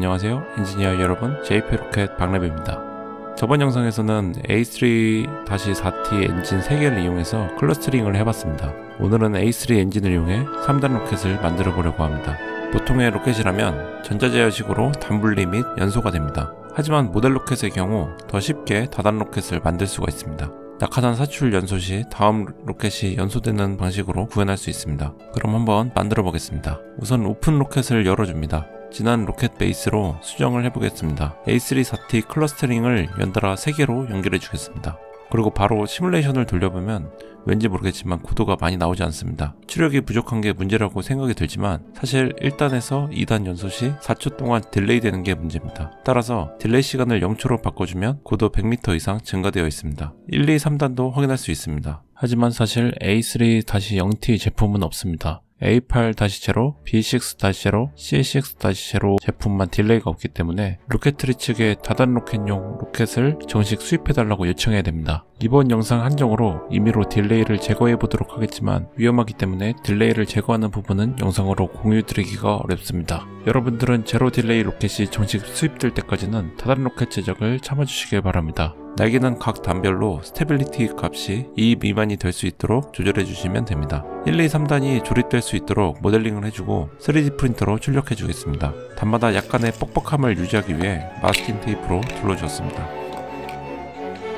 안녕하세요, 엔지니어 여러분, JP로켓 박랩입니다. 저번 영상에서는 A3-4T 엔진 3개를 이용해서 클러스터링을 해봤습니다. 오늘은 A3 엔진을 이용해 3단 로켓을 만들어 보려고 합니다. 보통의 로켓이라면 전자제어식으로 단분리 및 연소가 됩니다. 하지만 모델 로켓의 경우 더 쉽게 다단 로켓을 만들 수가 있습니다. 낙하산 사출 연소 시 다음 로켓이 연소되는 방식으로 구현할 수 있습니다. 그럼 한번 만들어 보겠습니다. 우선 오픈 로켓을 열어줍니다. 지난 로켓 베이스로 수정을 해보겠습니다. A3-4T 클러스터링을 연달아 3개로 연결해 주겠습니다. 그리고 바로 시뮬레이션을 돌려보면 왠지 모르겠지만 고도가 많이 나오지 않습니다. 추력이 부족한 게 문제라고 생각이 들지만 사실 1단에서 2단 연소 시 4초 동안 딜레이 되는 게 문제입니다. 따라서 딜레이 시간을 0초로 바꿔주면 고도 100m 이상 증가되어 있습니다. 1, 2, 3단도 확인할 수 있습니다. 하지만 사실 A3-0T 제품은 없습니다. A8-0, B6-0, C6-0 제품만 딜레이가 없기 때문에 로켓트리 측에 다단 로켓용 로켓을 정식 수입해달라고 요청해야 됩니다. 이번 영상 한정으로 임의로 딜레이를 제거해보도록 하겠지만 위험하기 때문에 딜레이를 제거하는 부분은 영상으로 공유드리기가 어렵습니다. 여러분들은 제로 딜레이 로켓이 정식 수입될 때까지는 다단 로켓 제작을 참아주시길 바랍니다. 날개는 각 단별로 스테빌리티 값이 2 미만이 될 수 있도록 조절해주시면 됩니다. 1, 2, 3단이 조립될 수 있도록 모델링을 해주고 3D 프린터로 출력해주겠습니다. 단마다 약간의 뻑뻑함을 유지하기 위해 마스킹 테이프로 둘러주었습니다.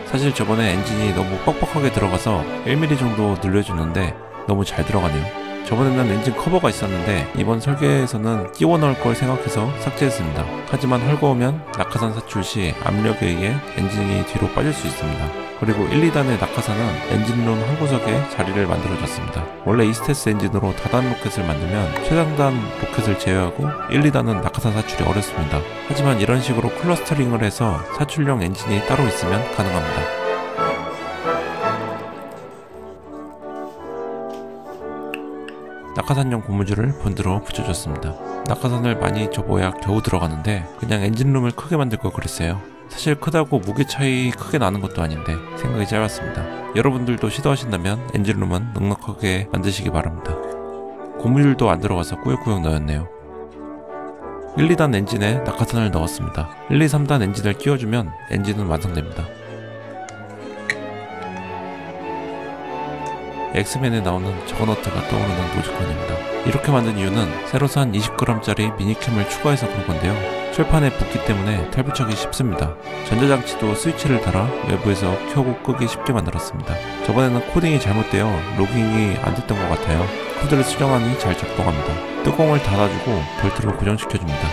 사실 저번에 엔진이 너무 뻑뻑하게 들어가서 1mm 정도 늘려주는데 너무 잘 들어가네요. 저번에는 엔진 커버가 있었는데 이번 설계에서는 끼워 넣을 걸 생각해서 삭제했습니다. 하지만 헐거우면 낙하산 사출 시 압력에 의해 엔진이 뒤로 빠질 수 있습니다. 그리고 1, 2단의 낙하산은 엔진룸 한 구석에 자리를 만들어줬습니다. 원래 이스테스 엔진으로 다단 로켓을 만들면 최상단 로켓을 제외하고 1, 2단은 낙하산 사출이 어렵습니다. 하지만 이런 식으로 클러스터링을 해서 사출용 엔진이 따로 있으면 가능합니다. 낙하산용 고무줄을 본드로 붙여줬습니다. 낙하산을 많이 접어야 겨우 들어가는데 그냥 엔진룸을 크게 만들 걸 그랬어요. 사실 크다고 무게 차이 크게 나는 것도 아닌데 생각이 짧았습니다. 여러분들도 시도하신다면 엔진룸은 넉넉하게 만드시기 바랍니다. 고무줄도 안 들어가서 꾸역꾸역 넣었네요. 1, 2단 엔진에 낙하산을 넣었습니다. 1, 2, 3단 엔진을 끼워주면 엔진은 완성됩니다. 엑스맨에 나오는 저거너트가 떠오르는 노즈콘입니다. 이렇게 만든 이유는 새로 산 20g짜리 미니캠을 추가해서 그런 건데요. 철판에 붙기 때문에 탈부착이 쉽습니다. 전자장치도 스위치를 달아 외부에서 켜고 끄기 쉽게 만들었습니다. 저번에는 코딩이 잘못되어 로깅이 안 됐던 것 같아요. 코드를 수정하니 잘 작동합니다. 뚜껑을 닫아주고 볼트를 고정시켜줍니다.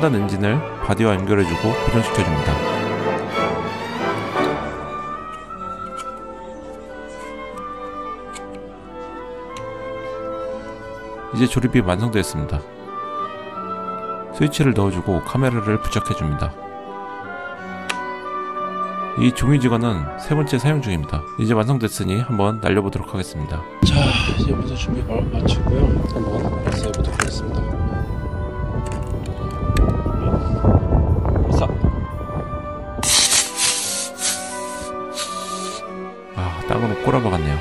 단 엔진을 바디와 연결해주고 고정시켜줍니다. 이제 조립이 완성되었습니다. 스위치를 넣어주고 카메라를 부착해줍니다. 이 종이지간은 3번째 사용 중입니다. 이제 완성됐으니 한번 날려보도록 하겠습니다. 자, 이제부터 준비 마치고요. 한번 발사해보도록 하겠습니다. 땅으로 꼬라박았네요.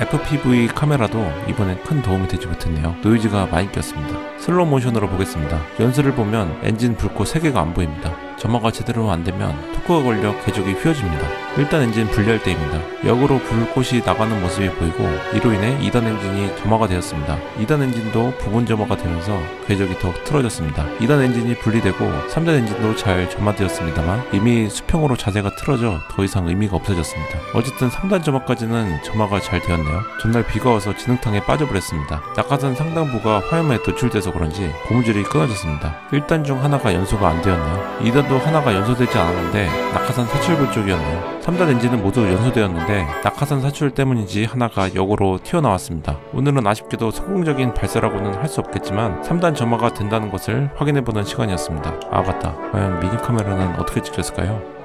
FPV 카메라도 이번엔 큰 도움이 되지 못했네요. 노이즈가 많이 꼈습니다. 슬로우 모션으로 보겠습니다. 연수를 보면 엔진 불꽃 3개가 안 보입니다. 점화가 제대로 안 되면 토크가 걸려 궤적이 휘어집니다. 일단 엔진 분리할 때입니다. 역으로 불꽃이 나가는 모습이 보이고 이로 인해 2단 엔진이 점화가 되었습니다. 2단 엔진도 부분 점화가 되면서 궤적이 더 틀어졌습니다. 2단 엔진이 분리되고 3단 엔진도 잘 점화되었습니다만 이미 수평으로 자세가 틀어져 더 이상 의미가 없어졌습니다. 어쨌든 3단 점화까지는 점화가 잘 되었네요. 전날 비가 와서 진흙탕에 빠져버렸습니다. 낙하산 상당부가 화염에 노출돼서 그런지 고무줄이 끊어졌습니다. 1단 중 하나가 연소가 안 되었네요. 2단 또 하나가 연소되지 않았는데 낙하산 사출부 쪽이었네요. 3단 엔진은 모두 연소되었는데 낙하산 사출 때문인지 하나가 역으로 튀어나왔습니다. 오늘은 아쉽게도 성공적인 발사라고는 할 수 없겠지만 3단 점화가 된다는 것을 확인해보는 시간이었습니다. 아 맞다, 과연 미니카메라는 어떻게 찍혔을까요?